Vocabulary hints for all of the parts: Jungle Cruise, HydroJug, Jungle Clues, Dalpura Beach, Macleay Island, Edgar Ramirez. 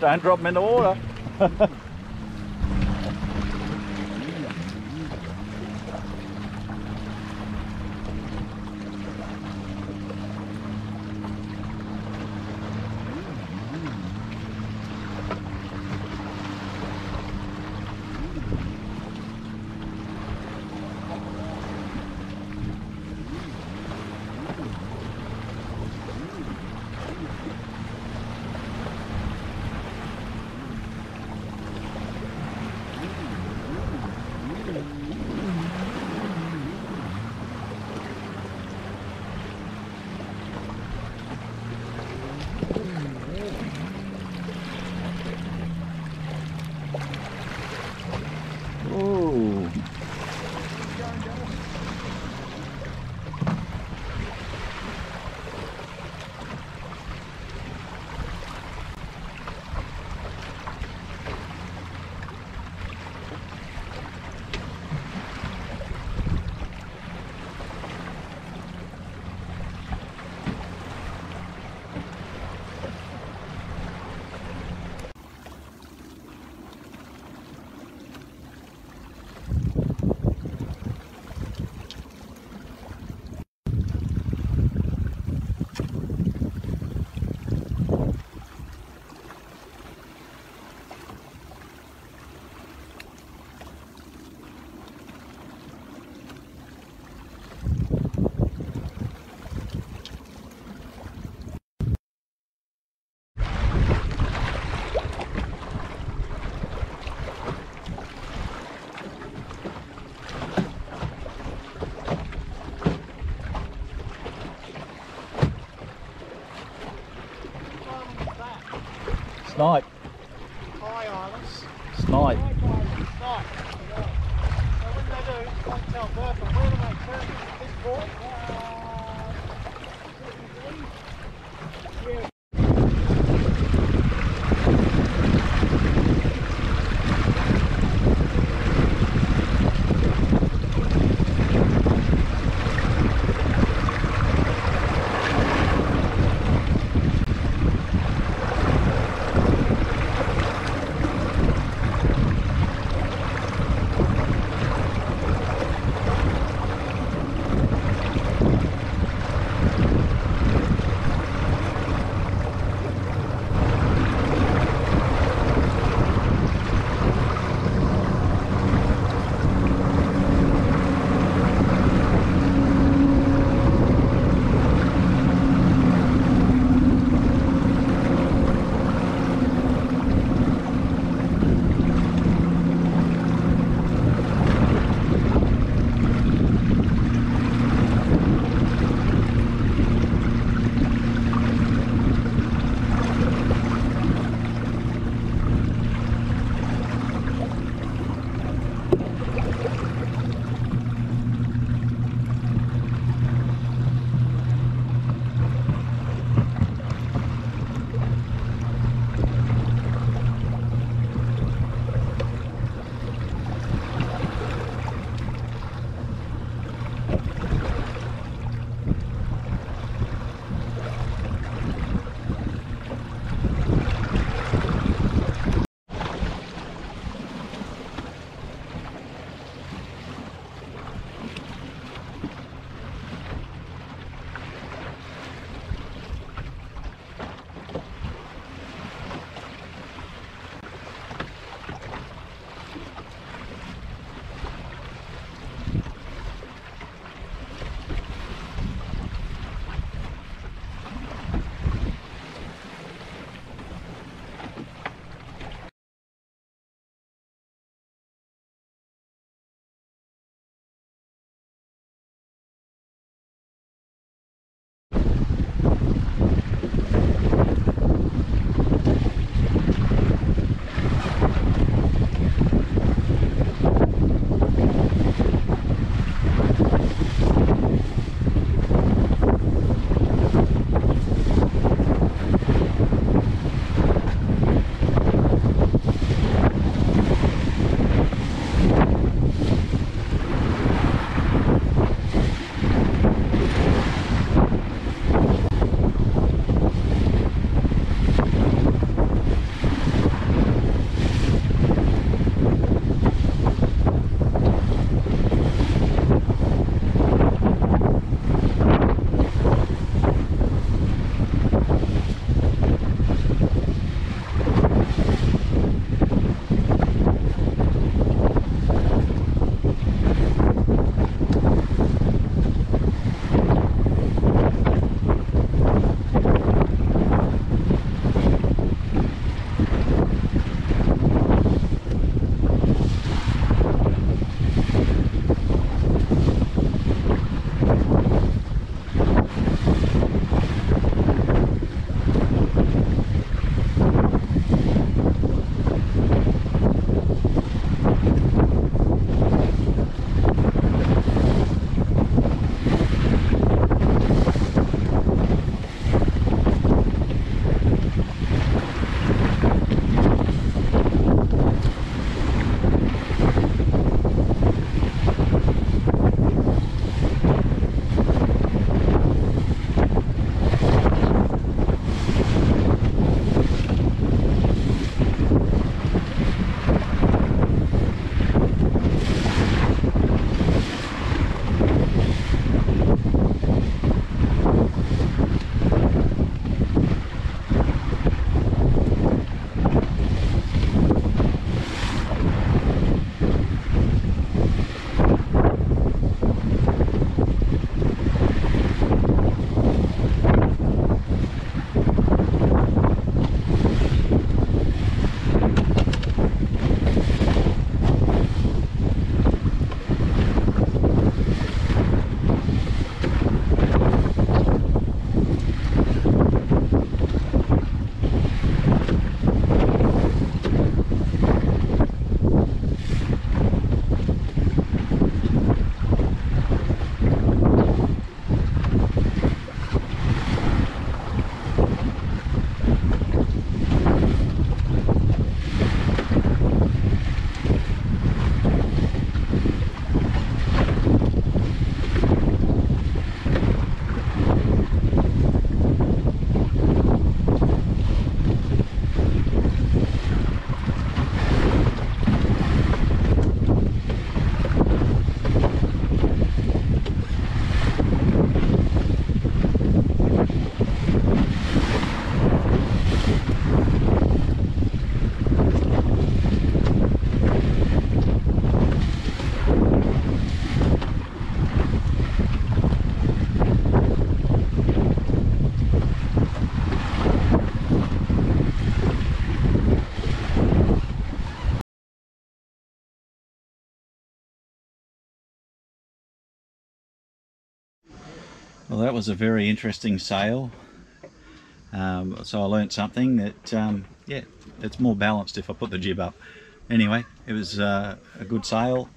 Don't drop them in the water. Snipe. High islands. Snipe. Snipe. So when they do, I tell Bertha, where do they turn this board? Yeah. Well, that was a very interesting sail. So I learnt something that, yeah, it's more balanced if I put the jib up. Anyway, it was a good sail.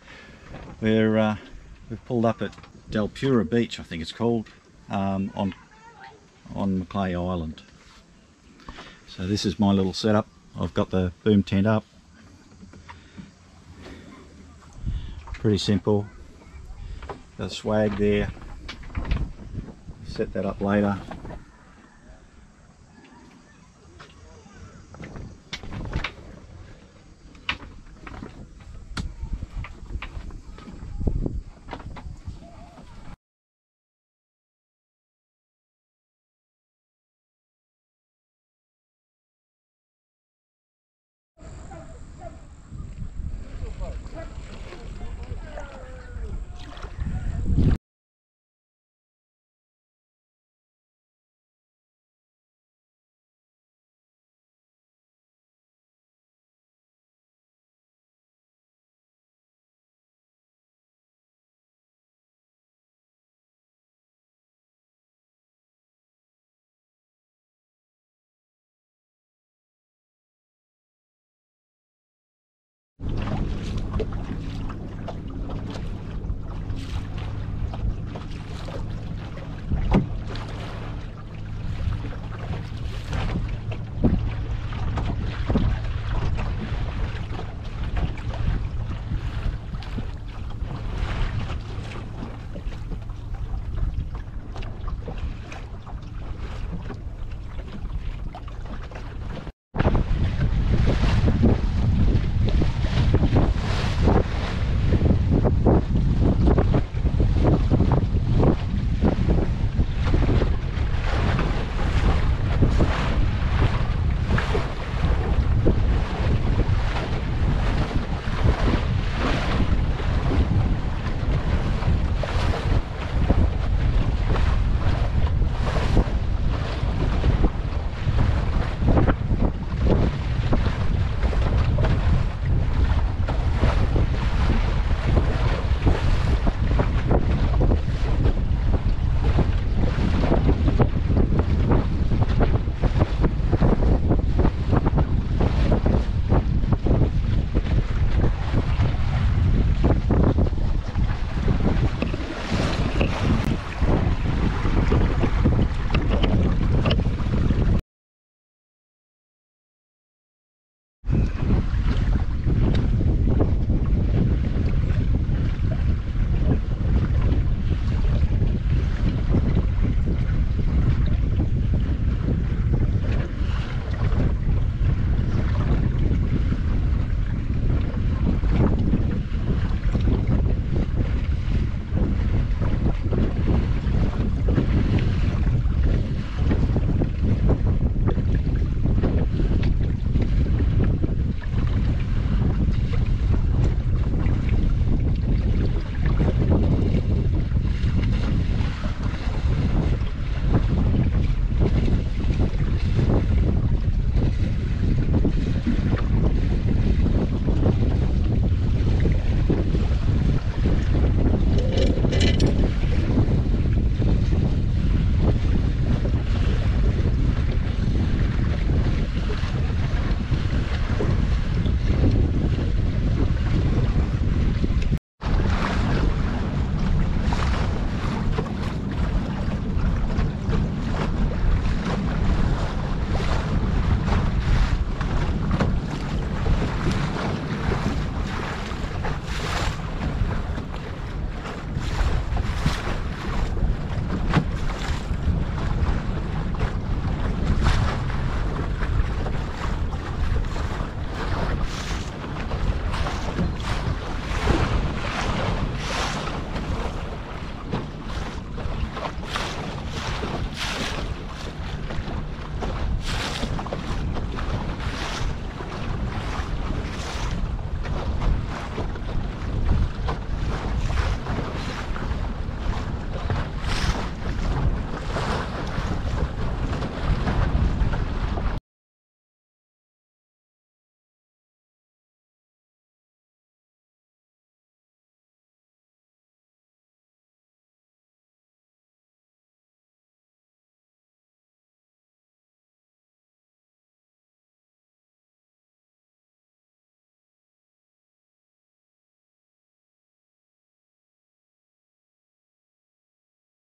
We've pulled up at Dalpura Beach, I think it's called, on Macleay Island. So this is my little setup. I've got the boom tent up. Pretty simple. Got a swag there. Set that up later.